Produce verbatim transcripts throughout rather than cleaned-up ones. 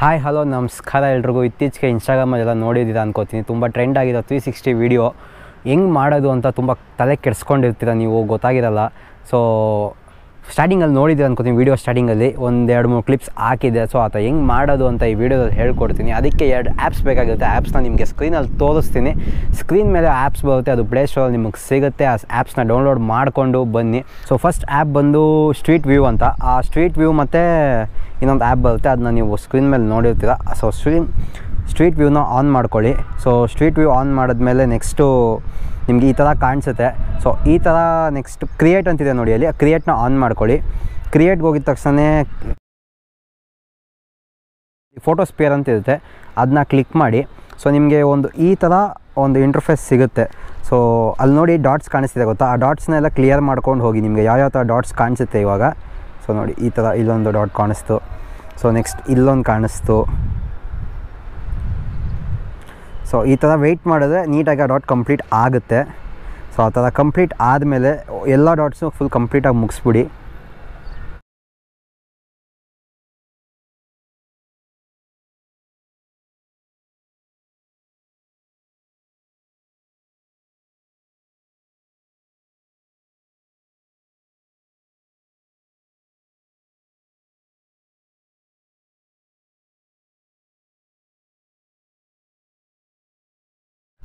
हाय hello नमस्कार एलू इत्तीचे इन्स्टाग्रामल नोड़ी अंदकोती तुम trend आगे थ्री सिक्स्टी वीडियो हेंगो अंत तुम तले केसकोती नहीं गोतर सो स्टार्टिंगल नोड़ी अंदकोती वीडियो स्टार्टिंगली एर मूर क्लिप्स हाकि सो आता हेंगो अंत वीडियो हेकोड़ी अदे एर आप्स बे आप्सन निम्हे स्क्रीनल तोर्ती स्क्रीन मेले आप्स बे अब प्ले स्टोर निम्बे आ आप्सन डौनलोड मूँ बनी सो फस्ट आप बंदू स्ट्रीट व्यू अंत आ स्ट्रीट व्यू मत इन आप बे अद्व स्क्रीन मेल नोड़ी सो स्ट्री स्ट्रीट व्यू आनमी सो स्ट्रीट व्यू आनमे नेक्स्टू निम्हे कानसते सो ई तर नेक्स्ट क्रियेट अंत नोड़ी अली क्रियेटन आनमी क्रियेट होगिद तक्षण फोटो स्पेयर अंत अद्न क्लिक माडि सो निम्हे ओंदु ई तर ओंदु इंटरफेस सिगुत्ते सो अल्लि नोडि डाट्स कानिस्तिदे गोत्ता आ डाट्सनेल्ल क्लियर माड्कोंडु होगि निम्हे याव याव तर डाट्स कानिसुत्ते इवाग सो नोडि ई तर इल्लोंदु डाट कानिस्तु सो नेक्स्ट इल्लोंदु कानिस्तु सो ई तर वेट ಮಾಡಿದ್ರೆ ನೀಟಾಗಿ ಡಾಟ್ ಕಂಪ್ಲೀಟ್ ಆಗುತ್ತೆ सो ಆ ತರ ಕಂಪ್ಲೀಟ್ ಆದಮೇಲೆ ಎಲ್ಲ ಡಾಟ್ಸ್ ಫುಲ್ ಕಂಪ್ಲೀಟ್ ಆಗಿ ಮುಗಿಸ್ಬಿಡಿ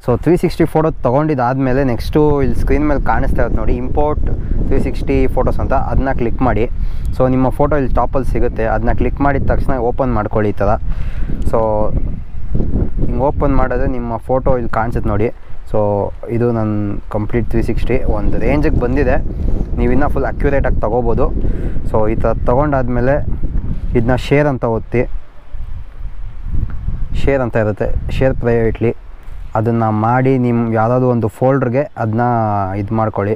सो थ्री सिक्स्टी फोटो तक मेले नेक्स्टू इल्ल स्क्रीन मेल कानिस्ता इरुत्ते नोडि इंपोर्ट थ्री सिक्स्टी फोटोस अंत अदन्न क्लिक माडि सो निम्म फोटो इल्ल टॉप अल्लि सिगुत्ते अदन्न क्लिक माडिद तक्षण ओपन माड्कोळ्ळि ई तर सो हिंगे ओपन माडिद्रे निम्म फोटो इल्ल कानिसुत्ते नोडि सो इदु नन्न कंप्लीट थ्री सिक्स्टी ओंदु रेंजिगे बंदिदे नीवु इन्न फुल अक्युरेट आगि तगोबहुदु सो ई तर तगोंडादमेले इदन्न शेर अंत ओत्ति शेर अंत इरुत्ते शेर प्रैवेटली ಅದನ್ನ ಮಾಡಿ ನಿಮ್ಮ ಯಾವುದಾದರೂ ಒಂದು ಫೋಲ್ಡರ್ ಗೆ ಅದನ್ನ ಇದು ಮಾಡ್ಕೊಳ್ಳಿ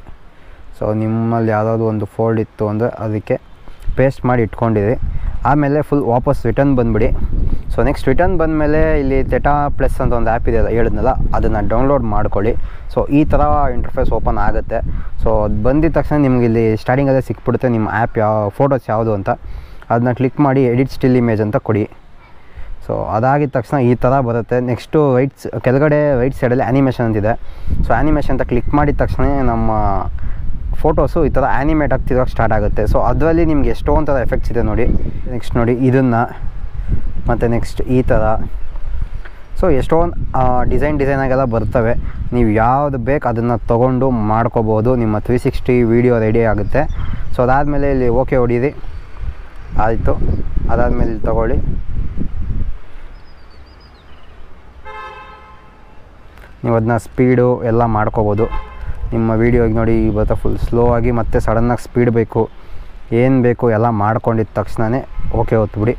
ಸೋ ನಿಮ್ಮಲ್ಲಿ ಯಾವುದಾದರೂ ಒಂದು ಫೋಲ್ಡ್ ಇತ್ತು ಅಂದ್ರೆ ಅದಕ್ಕೆ ಪೇಸ್ಟ್ ಮಾಡಿ ಇಟ್ಕೊಂಡಿರಿ ಆಮೇಲೆ ಫುಲ್ ವಾಪಸ್ ರಿಟರ್ನ್ ಬಂದ್ಬಿಡಿ ಸೋ ನೆಕ್ಸ್ಟ್ ರಿಟರ್ನ್ ಬಂದ ಮೇಲೆ ಇಲ್ಲಿ ಥೆಟಾ ಪ್ಲಸ್ ಅಂತ ಒಂದು ಆಪ್ ಇದೆ ಹೇಳಿದ್ನಲ್ಲ ಅದನ್ನ ಡೌನ್ಲೋಡ್ ಮಾಡ್ಕೊಳ್ಳಿ ಸೋ ಈ ತರ ಇಂಟರ್ಫೇಸ್ ಓಪನ್ ಆಗುತ್ತೆ ಸೋ ಅದು ಬಂದಿದ ತಕ್ಷಣ ನಿಮಗೆ ಇಲ್ಲಿ ಸ್ಟಾರ್ಟಿಂಗ್ ಅಲ್ಲಿ ಸಿಕ್ಬಿಡುತ್ತೆ ನಿಮ್ಮ ಆಪ್ ಯಾವ ಫೋಟೋಸ್ ಯಾವುದು ಅಂತ ಅದನ್ನ ಕ್ಲಿಕ್ ಮಾಡಿ ಎಡಿಟ್ ಸ್ಟಿಲ್ ಇಮೇಜ್ ಅಂತ ಕೊಡಿ सो अदागिद तक्षण ई तर बरुत्ते नेक्स्टू रईट केळगडे रईट सैडल्ली आनिमेशन अंतिदे सो आनिमेशन अंत क्लिक माडिद तक्षण नम्म फोटोसु ई तर आनिमेट आग्तिरोके स्टार्ट आगुत्ते सो अदरल्ली निमगे एष्टोंद तर एफेक्ट्स इदे नोडि नेक्स्ट नोडि इदन्न मत्ते नेक्स्ट ई तर सो एष्टोंद डिसैन डिसैन आगेल्ल बर्तवे नीवु यावुदु बेकु अदन्न तगोंडु माड्कोबहुदु निम्म थ्री सिक्स्टी विडियो रेडी आगुत्ते सो अदादमेले इल्ली ओके होडिदि आयितु अदादमेले इल्ली तगोळ्ळि नहीं स्पीडू एल्ल निम्म वीडियो नोडी बता फुल स्लो आगे मत्ते सडन आगि स्पीड बेकु ऐन बेकु एल्ल माड्कोंडिद तक्षणने ओके ओत्बिडी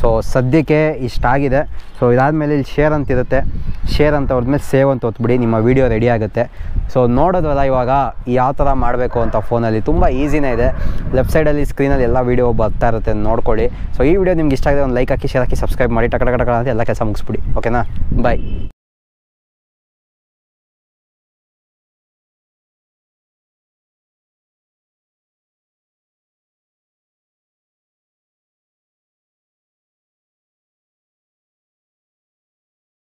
सो सद्यक्के इष्ट आगिदे सो इदाद मेले इल्लि शेर अंत इरुत्ते शेर अंत ओत्तमेले सेव अंत ओत्बिडी निम्म वीडियो रेडी आगुत्ते सो नोडोदल्ल इवाग याव तर माडबेकु अंत फोनल्लि तुम्बा ईजिने इदे लेफ्ट साइड अल्लि स्क्रीन अल्लि एल्ल वीडियो बर्ता इरुत्ते नोड्कोळ्ळि सो ई वीडियो निमगे इष्ट आगिदे ओंदु लाइक हाकि शेर हाकि सब्सक्राइब माडि टक टक टक अंत एल्ल केलस मुगिस्बिडी ओकेना बाय।